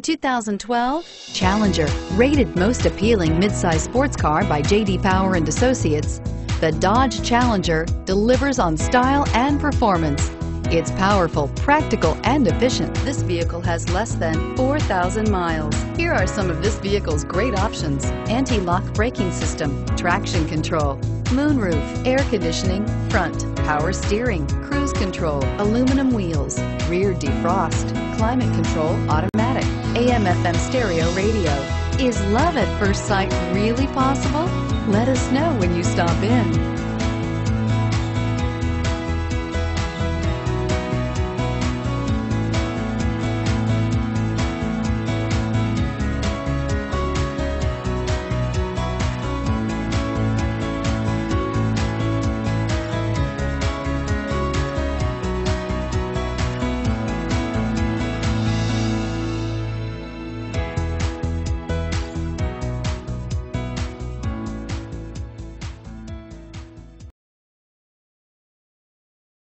The 2012 Challenger, rated most appealing midsize sports car by J.D. Power and Associates, the Dodge Challenger delivers on style and performance. It's powerful, practical, and efficient. This vehicle has less than 4,000 miles. Here are some of this vehicle's great options: anti-lock braking system, traction control, moonroof, air conditioning, front, power steering, cruise control, aluminum wheels, rear defrost, climate control, automatic, AM/FM stereo radio. Is love at first sight really possible? Let us know when you stop in.